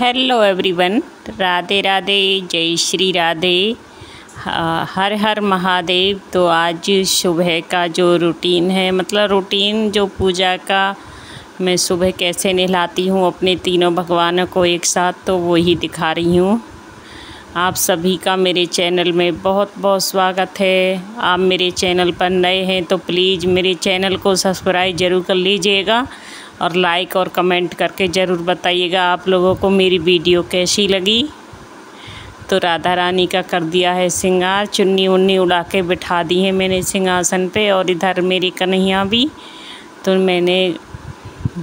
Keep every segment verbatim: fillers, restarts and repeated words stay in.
Hello everyone, Radhe Radhe, जय श्री राधे, हर हर महादेव। तो आज सुबह का जो रूटीन है, मतलब रूटीन जो पूजा का, मैं सुबह कैसे नहलाती हूँ अपने तीनों भगवानों को एक साथ, तो वही दिखा रही हूँ। आप सभी का मेरे चैनल में बहुत बहुत स्वागत है। आप मेरे चैनल पर नए हैं तो प्लीज़ मेरे चैनल को सब्सक्राइब ज़रूर कर लीजिएगा और लाइक और कमेंट करके ज़रूर बताइएगा आप लोगों को मेरी वीडियो कैसी लगी। तो राधा रानी का कर दिया है श्रृंगार, चुन्नी उन्नी उड़ा के बिठा दी है मैंने सिंहासन पे, और इधर मेरी कन्हैया भी, तो मैंने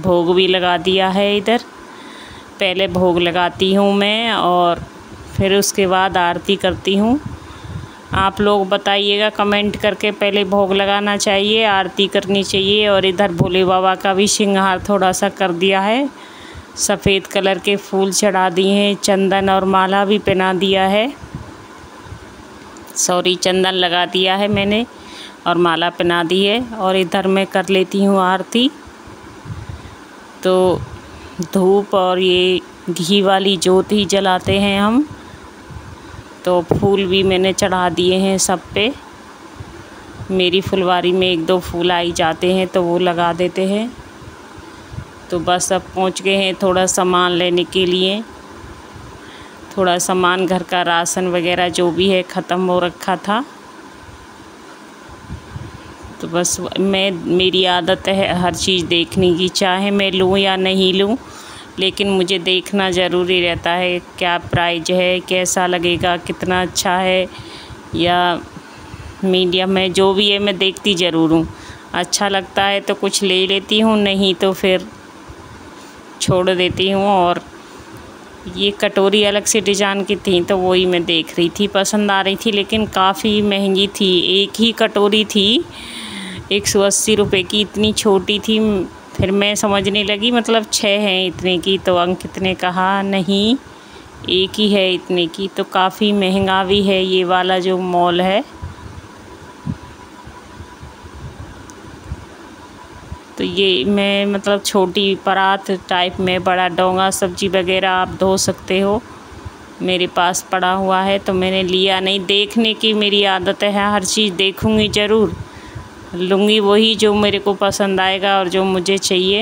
भोग भी लगा दिया है। इधर पहले भोग लगाती हूँ मैं और फिर उसके बाद आरती करती हूँ। आप लोग बताइएगा कमेंट करके, पहले भोग लगाना चाहिए, आरती करनी चाहिए। और इधर भोले बाबा का भी श्रृंगार थोड़ा सा कर दिया है, सफ़ेद कलर के फूल चढ़ा दिए हैं, चंदन और माला भी पहना दिया है, सॉरी चंदन लगा दिया है मैंने और माला पहना दी है। और इधर मैं कर लेती हूँ आरती। तो धूप और ये घी वाली जोत ही जलाते हैं हम, तो फूल भी मैंने चढ़ा दिए हैं सब पे। मेरी फुलवारी में एक दो फूल आई जाते हैं तो वो लगा देते हैं। तो बस अब पहुंच गए हैं थोड़ा सामान लेने के लिए, थोड़ा सामान घर का राशन वगैरह जो भी है ख़त्म हो रखा था। तो बस मैं, मेरी आदत है हर चीज़ देखने की, चाहे मैं लूँ या नहीं लूँ, लेकिन मुझे देखना ज़रूरी रहता है क्या प्राइज है, कैसा लगेगा, कितना अच्छा है या मीडियम है, जो भी है मैं देखती ज़रूर हूँ। अच्छा लगता है तो कुछ ले लेती हूँ, नहीं तो फिर छोड़ देती हूँ। और ये कटोरी अलग से डिजाइन की थी तो वही मैं देख रही थी, पसंद आ रही थी, लेकिन काफ़ी महंगी थी। एक ही कटोरी थी एक सौ अस्सी रुपये की, इतनी छोटी थी। फिर मैं समझने लगी मतलब छः हैं इतने की, तो अंकित ने कहा नहीं एक ही है इतने की। तो काफ़ी महंगा भी है ये वाला जो मॉल है। तो ये मैं मतलब छोटी परात टाइप में, बड़ा डोंगा सब्जी वगैरह आप धो सकते हो, मेरे पास पड़ा हुआ है तो मैंने लिया नहीं। देखने की मेरी आदत है, हर चीज़ देखूँगी ज़रूर, लूँगी वही जो मेरे को पसंद आएगा और जो मुझे चाहिए।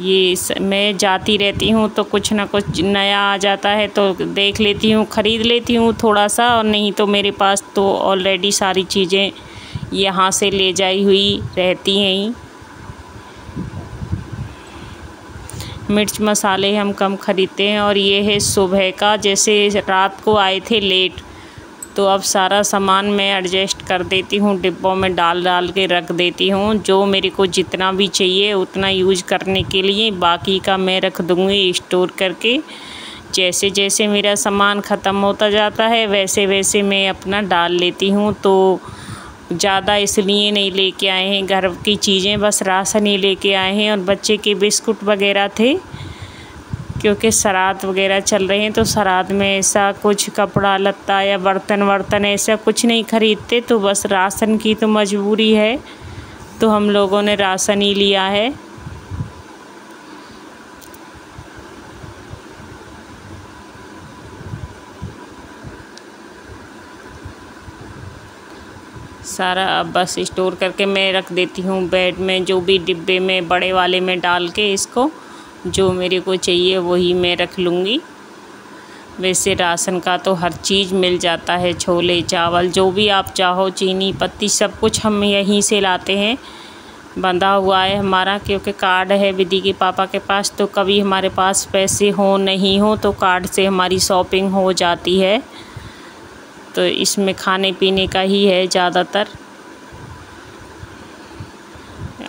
ये स, मैं जाती रहती हूँ तो कुछ ना कुछ नया आ जाता है तो देख लेती हूँ, ख़रीद लेती हूँ थोड़ा सा। और नहीं तो मेरे पास तो ऑलरेडी सारी चीज़ें यहाँ से ले जाई हुई रहती हैं। मिर्च मसाले हम कम ख़रीदते हैं। और ये है सुबह का, जैसे रात को आए थे लेट, तो अब सारा सामान मैं एडजस्ट कर देती हूँ, डिब्बों में डाल डाल के रख देती हूँ। जो मेरे को जितना भी चाहिए उतना यूज करने के लिए, बाकी का मैं रख दूँगी स्टोर करके। जैसे जैसे मेरा सामान ख़त्म होता जाता है वैसे वैसे मैं अपना डाल लेती हूँ। तो ज़्यादा इसलिए नहीं लेके आए हैं, घर की चीज़ें बस राशन ही लेके आए हैं। और बच्चे के बिस्कुट वगैरह थे, क्योंकि सराद वगैरह चल रहे हैं तो सराद में ऐसा कुछ कपड़ा लत्ता या बर्तन वर्तन ऐसा कुछ नहीं ख़रीदते, तो बस राशन की तो मजबूरी है तो हम लोगों ने राशन ही लिया है। सारा अब बस स्टोर करके मैं रख देती हूँ बेड में, जो भी डिब्बे में बड़े वाले में डाल के इसको जो मेरे को चाहिए वही मैं रख लूँगी। वैसे राशन का तो हर चीज़ मिल जाता है, छोले चावल जो भी आप चाहो, चीनी पत्ती सब कुछ हम यहीं से लाते हैं। बंधा हुआ है हमारा, क्योंकि कार्ड है विधि के पापा के पास, तो कभी हमारे पास पैसे हो नहीं हो तो कार्ड से हमारी शॉपिंग हो जाती है। तो इसमें खाने पीने का ही है ज़्यादातर।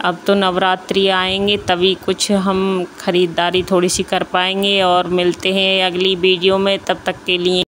अब तो नवरात्रि आएंगे तभी कुछ हम ख़रीदारी थोड़ी सी कर पाएंगे। और मिलते हैं अगली वीडियो में, तब तक के लिए।